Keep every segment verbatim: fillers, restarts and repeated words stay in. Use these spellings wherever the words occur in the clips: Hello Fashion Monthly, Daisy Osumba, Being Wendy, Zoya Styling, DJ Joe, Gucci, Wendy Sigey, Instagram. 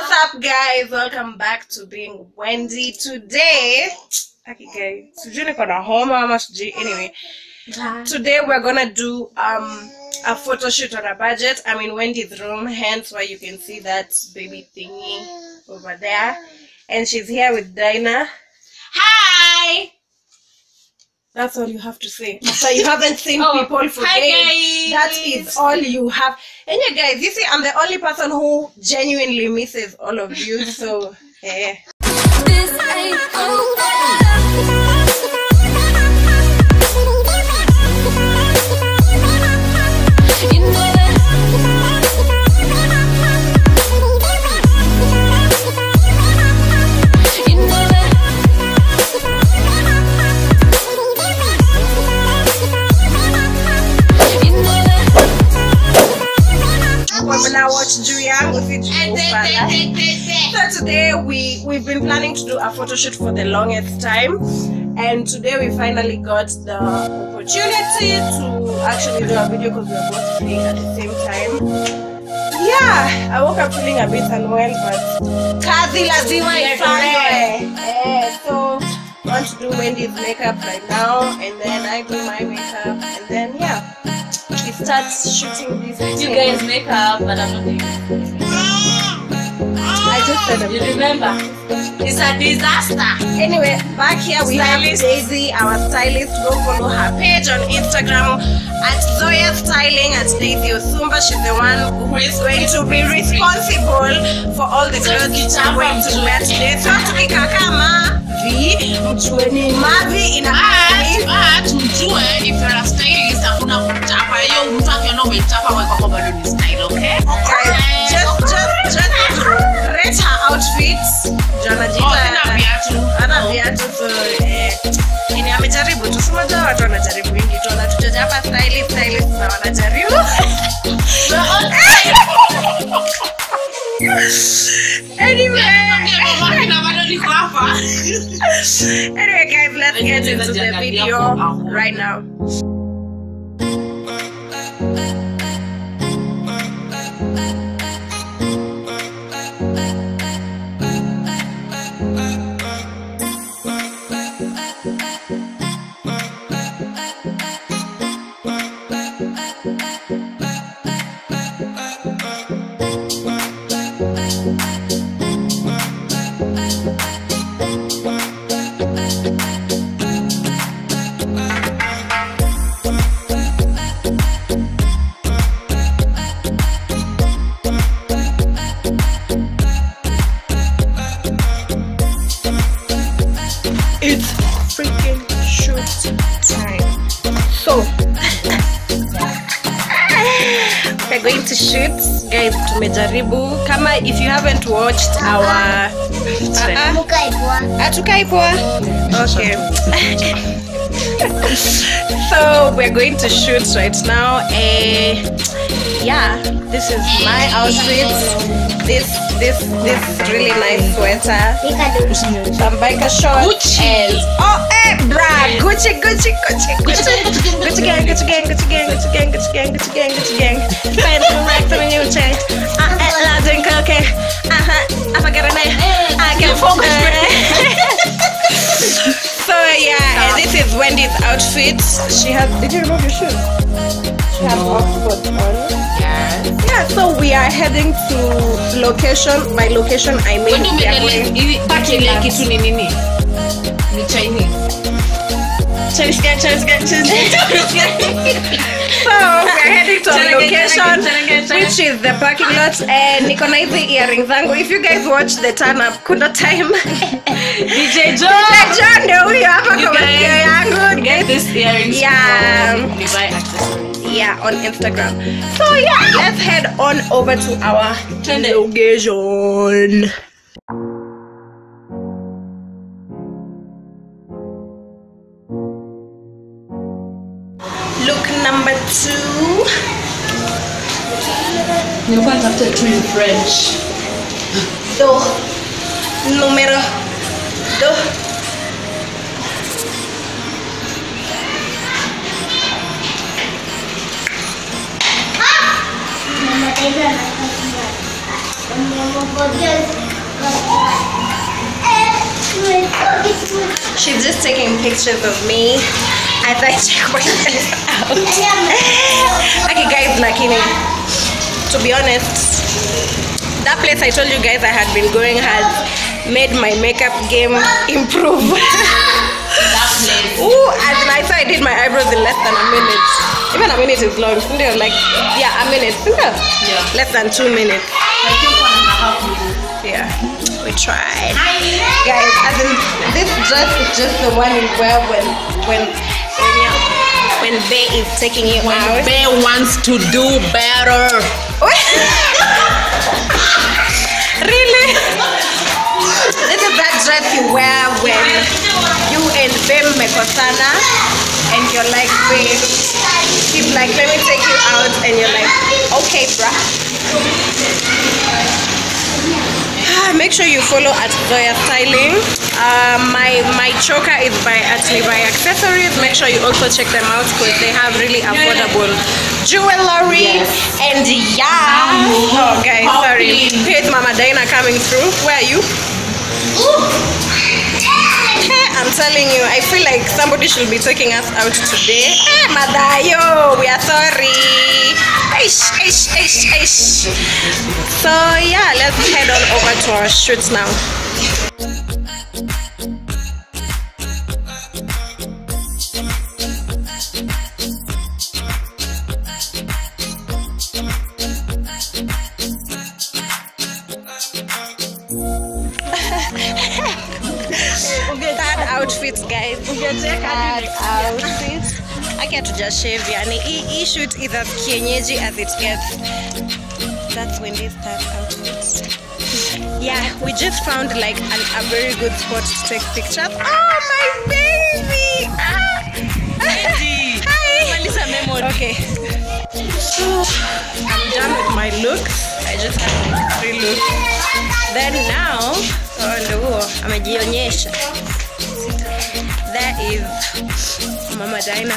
What's up, guys? Welcome back to Being Wendy. Today, okay, anyway, today we're gonna do um a photo shoot on a budget. I'm in Wendy's room, hence why you can see that baby thingy over there, and she's here with Dinah. Hi. That's all you have to say. So you haven't seen oh, people for days. That is all you have. And you guys, you see, I'm the only person who genuinely misses all of you. So, yeah. This ain't over. You know So today we we've been planning to do a photo shoot for the longest time, and today we finally got the opportunity to actually do a video because we were both playing at the same time. Yeah, I woke up feeling a bit unwell, but kazi lazima ifanywe. So I want to do Wendy's makeup right now, and then I do my makeup, and then yeah, we start shooting this. You guys make up, but I'm not doing it. I just said it. You remember? It's a disaster. Anyway, back here we stylist. have Daisy, our stylist. Go follow her page on Instagram at Zoya Styling, at Daisy Osumba. She's the one who is going to be responsible for all the clothes you are going to wear today. So to be kakama, vi, mchueni mavi in a party. But, mchue, if you're a stylist, I'm going to chapa yo. Mtu akio no we chapa wako kwa bado ni style, okay? Okay. Just, just, just. Her outfits, Jana Jita, Ana Viatu, so eh, ini amejaribu, tusumaja watu wanajaribu wingi, tunatujaja hapa stylist, stylist na wanajaribu. Anyway, anyway guys, let's get into the video right now. Tumejaribu. Kama if you haven't watched our Atukaipua. Okay. So we're going to shoot right now. Uh, yeah, this is my outfit. This this this really nice sweater. Some biker shorts. And oh eh bra. Gucci Gucci Gucci Gucci Gucci gang Gucci gang Gucci gang Gucci gang Gucci gang Gucci gang Gucci gang. Fans will like the new change. Okay. Uh-huh. I forgot her name. I can focus. So yeah, this is Wendy's outfit. She has did you remove your shoes? She has Oxford on. Yes. Yeah, so we are heading to location. By location I mean we are going to Chinese. Chinese guy, Chinese guy, Chinese guy. So we're heading to a location, which is the parking lot, and Niko na hizi earrings zangu. If you guys watch the turn up, kuna time. D J Joe. D J Joe ndio huyo hapa kwa video yangu. Get this earrings. Yeah. Dubai accessories. Yeah, on Instagram. So yeah, let's head on over to our location. Two. You're going after two in French. Do. Numero. Do. Ah! She's just taking pictures of me as I check myself out. Okay guys, lakini, to be honest, that place I told you guys I had been going has made my makeup game improve. That place. Ooh, as I saw, I did my eyebrows in less than a minute. Even a minute is long. Like, yeah, a minute. Yeah. Less than two minutes. I think one and a half minutes. Yeah, we tried. Guys, as in, this dress is just the one you wear when, when, when, yeah, when Bae is taking it when out. When Bae wants to do better. Really? This is that dress you wear when you and Bae mekosana and you're like, Bae, she's like, let me take you out, and you're like, okay, bruh. Make sure you follow at Zoya Styling. Uh, my my choker is by actually by accessories. Make sure you also check them out because they have really affordable jewelry. Yes. And yeah, oh guys, Poppy. Sorry. Here's Mama Dina coming through. Where are you? I'm telling you, I feel like somebody should be taking us out today. Ah, Madayo, we are sorry. Ish, ish, ish, ish. So yeah, let's head on over to our shoots now. That outfit, guys. That outfit. I get to just shave, yani. E shoot is as kienyeji as it gets. That's when they start outfits. Yeah, we just found like an, a very good spot to take pictures. Oh my baby! Ah. Wendy. Hi. Okay. I'm done with my look. I just have like three looks. Then now, oh, I'm a jionyesha. That is Mama Dina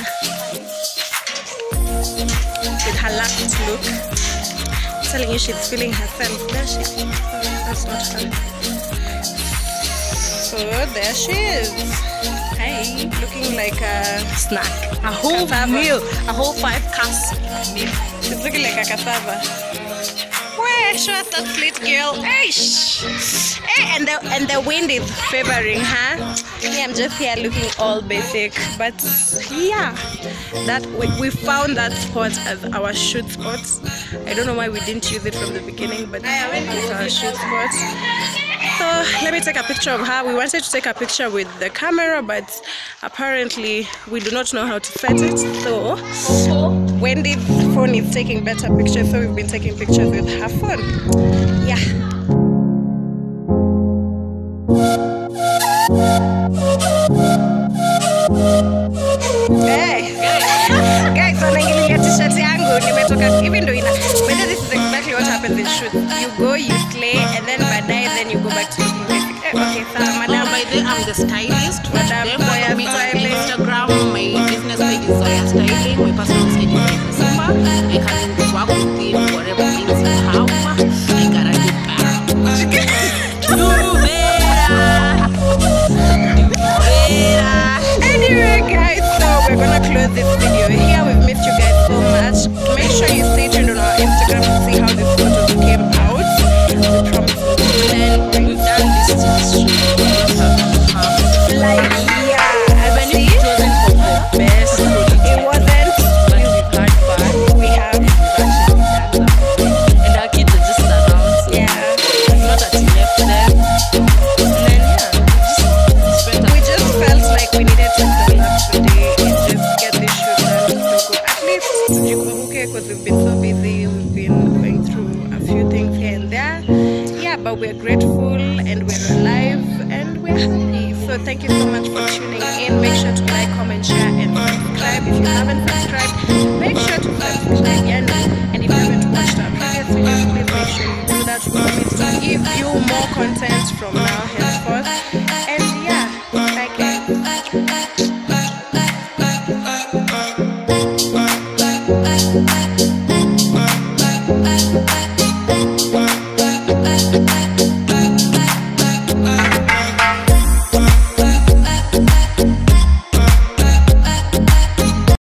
with her last look. I'm telling you, she's feeling herself. There she is. That's not her. So there she is. Hey, looking like a snack. A whole cassava meal. A whole five cups meal. She's looking like a cassava. Where show us that slit girl. Hey, hey, and the and the wind is favoring her. Yeah, I'm just here looking all basic, but yeah, that we, we found that spot as our shoot spot. I don't know why we didn't use it from the beginning, but it's our shoot spot. So let me take a picture of her. We wanted to take a picture with the camera, but apparently we do not know how to set it. So Wendy's phone is taking better pictures, so we've been taking pictures with her phone. Yeah. Hey guys, I'm wearing a t-shirt. Even though whether this is exactly what happens in shoots, you go, you slay, and then by day, then you go back to your music. Okay, so madam, by the way, I'm the stylist. Madam, follow me on Instagram. My business page is Zoya Styling. My personal page is Daisy Osumba. I can work within whatever means you have. I gotta do better. Do better. Do better. Anyway guys, so we're gonna close this video here. We've missed you guys so much. Make sure you stay tuned on our Instagram to see how these photos came out. We promise we'll then we've done this shoot. Like yeah, even if it wasn't for the best, it wasn't, but we've had fun. We have actually had fun. And our kids are just around. Yeah. It's not that you left them. And then yeah, just spent we just felt like we needed to today and just get this shoot done. At least because we've been so busy, we've been going through a few things here and there. Yeah, but we're grateful and we're alive and we're happy. So thank you so much for tuning in. Make sure to like, comment, share, and subscribe. If you haven't subscribed, make sure to subscribe. And if you haven't watched our previous videos, please make sure you do that. We promise to give you more content from now on.